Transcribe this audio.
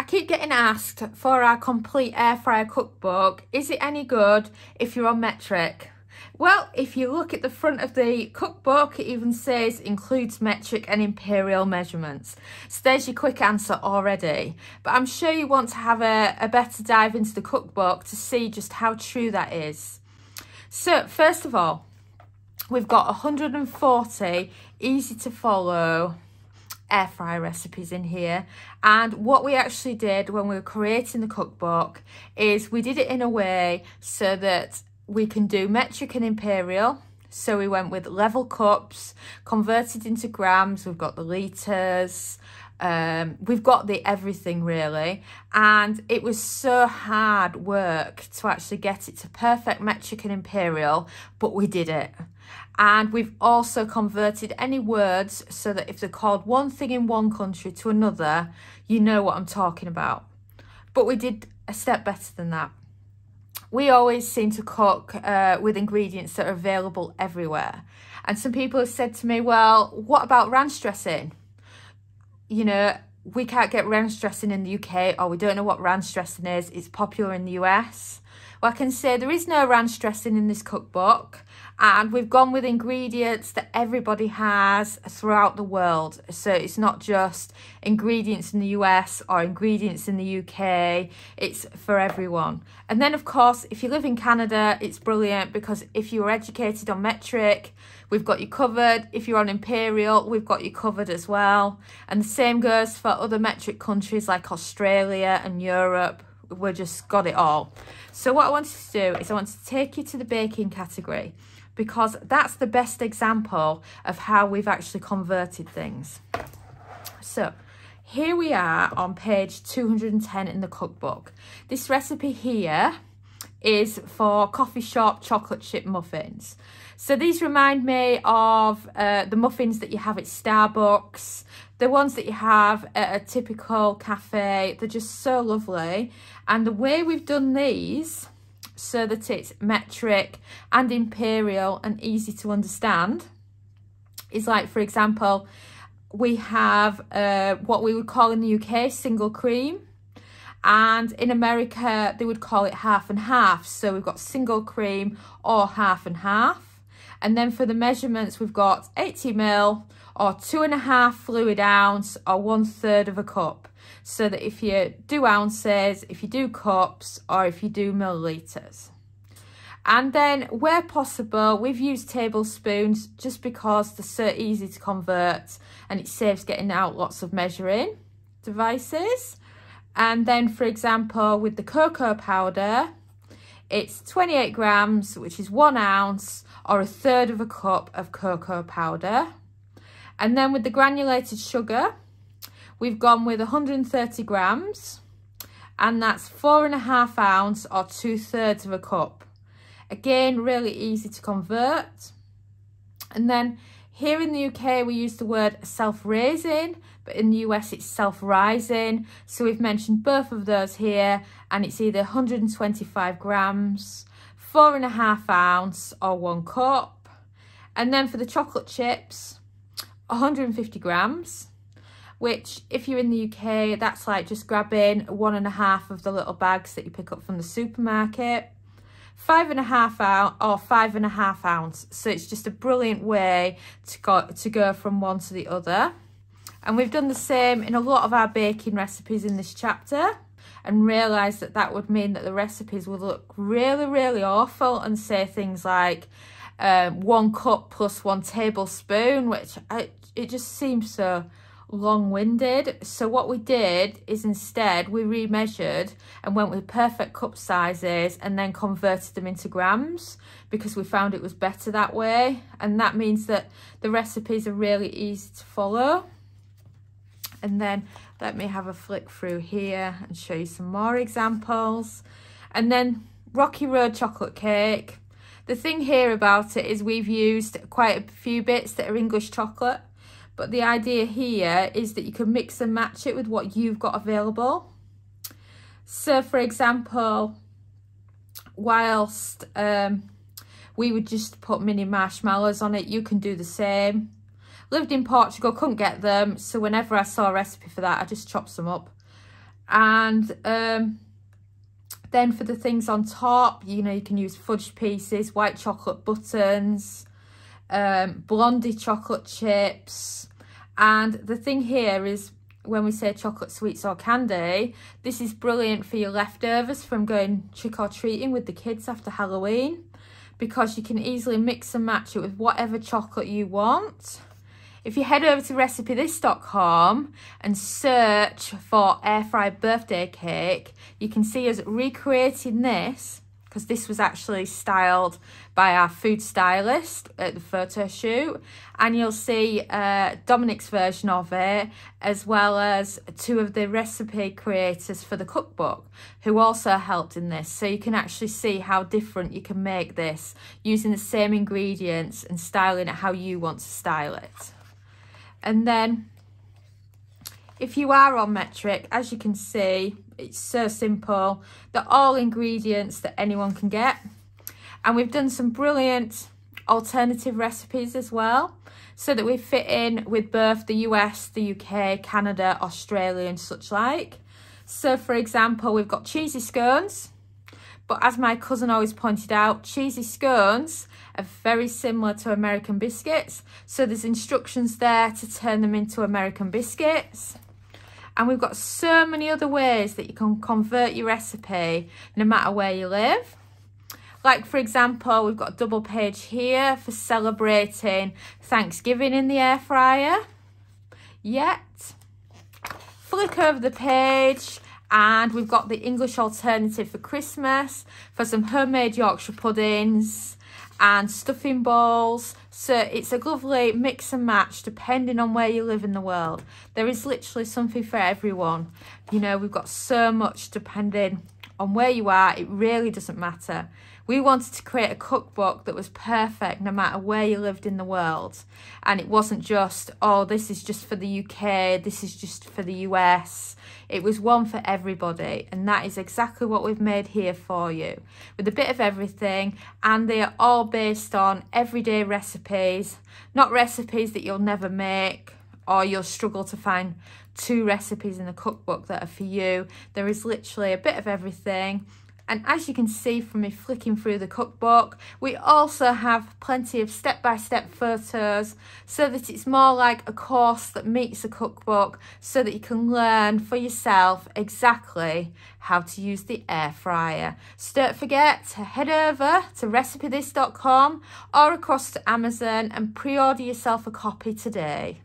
I keep getting asked for our complete air fryer cookbook, is it any good if you're on metric? Well, if you look at the front of the cookbook, it even says includes metric and imperial measurements. So there's your quick answer already. But I'm sure you want to have a better dive into the cookbook to see just how true that is. So first of all, we've got 140 easy to follow air fry recipes in here, and what we actually did when we were creating the cookbook is we did it in a way so that we can do metric and imperial. So we went with level cups, converted into grams, we've got the litres, we've got the everything really, and it was so hard work to actually get it to perfect metric and imperial, but we did it. And we've also converted any words so that if they're called one thing in one country to another, you know what I'm talking about. But we did a step better than that. We always seem to cook with ingredients that are available everywhere. And some people have said to me, well, what about ranch dressing? You know, we can't get ranch dressing in the UK, or we don't know what ranch dressing is. It's popular in the US. Well, I can say there is no ranch dressing in this cookbook, and we've gone with ingredients that everybody has throughout the world. So it's not just ingredients in the US or ingredients in the UK, it's for everyone. And then of course, if you live in Canada, it's brilliant, because if you're educated on metric, we've got you covered. If you're on imperial, we've got you covered as well. And the same goes for other metric countries like Australia and Europe. We've just got it all. So what I wanted to do is I want to take you to the baking category, because that's the best example of how we've actually converted things. So here we are on page 210 in the cookbook. This recipe here is for coffee shop chocolate chip muffins. So these remind me of the muffins that you have at Starbucks, the ones that you have at a typical cafe. They're just so lovely. And the way we've done these so that it's metric and imperial and easy to understand is, like, for example, we have what we would call in the UK single cream. And in America, they would call it half and half. So we've got single cream or half and half. And then for the measurements, we've got 80 ml or 2.5 fluid ounce or 1/3 of a cup. So that if you do ounces, if you do cups, or if you do millilitres. And then where possible, we've used tablespoons just because they're so easy to convert and it saves getting out lots of measuring devices. And then, for example, with the cocoa powder, it's 28 grams, which is 1 ounce or 1/3 of a cup of cocoa powder. And then with the granulated sugar, we've gone with 130 grams, and that's 4.5 ounce or 2/3 of a cup. Again, really easy to convert. And then here in the UK, we use the word self-raising, but in the US it's self-rising. So we've mentioned both of those here, and it's either 125 grams, 4.5 ounce or 1 cup. And then for the chocolate chips, 150 grams, which if you're in the UK, that's like just grabbing 1.5 of the little bags that you pick up from the supermarket. 5.5 ounce or 5.5 ounce. So it's just a brilliant way to go from one to the other. And we've done the same in a lot of our baking recipes in this chapter, and realised that that would mean that the recipes would look really, really awful and say things like 1 cup plus 1 tablespoon, which it just seems so long-winded. So what we did is instead we remeasured and went with perfect cup sizes and then converted them into grams, because we found it was better that way. And that means that the recipes are really easy to follow. And then let me have a flick through here and show you some more examples. And then Rocky Road chocolate cake. The thing here about it is we've used quite a few bits that are English chocolate, but the idea here is that you can mix and match it with what you've got available. So for example, whilst we would just put mini marshmallows on it, you can do the same. Lived in Portugal, couldn't get them, so whenever I saw a recipe for that, I just chopped some up. And then for the things on top, you know, you can use fudge pieces, white chocolate buttons, blondie chocolate chips. And the thing here is, when we say chocolate sweets or candy, this is brilliant for your leftovers from going trick-or-treating with the kids after Halloween, because you can easily mix and match it with whatever chocolate you want. If you head over to RecipeThis.com and search for air fried birthday cake, you can see us recreating this, because this was actually styled by our food stylist at the photo shoot. And you'll see Dominic's version of it, as well as two of the recipe creators for the cookbook who also helped in this. So you can actually see how different you can make this using the same ingredients and styling it how you want to style it. And then if you are on metric, as you can see, it's so simple. They're all ingredients that anyone can get. And we've done some brilliant alternative recipes as well, so that we fit in with both the US, the UK, Canada, Australia and such like. So for example, we've got cheesy scones, but as my cousin always pointed out, cheesy scones are very similar to American biscuits. So there's instructions there to turn them into American biscuits. And we've got so many other ways that you can convert your recipe no matter where you live. Like for example, we've got a double page here for celebrating Thanksgiving in the air fryer. Yet, flick over the page and we've got the English alternative for Christmas for some homemade Yorkshire puddings and stuffing bowls. So it's a lovely mix and match depending on where you live in the world. There is literally something for everyone. You know, we've got so much depending on where you are. It really doesn't matter. We wanted to create a cookbook that was perfect no matter where you lived in the world. And it wasn't just, oh, this is just for the UK, this is just for the US. It was one for everybody, and that is exactly what we've made here for you, with a bit of everything. And they are all based on everyday recipes, not recipes that you'll never make or you'll struggle to find two recipes in the cookbook that are for you. There is literally a bit of everything. And as you can see from me flicking through the cookbook, we also have plenty of step-by-step photos, so that it's more like a course that meets a cookbook, so that you can learn for yourself exactly how to use the air fryer. So don't forget to head over to RecipeThis.com or across to Amazon and pre-order yourself a copy today.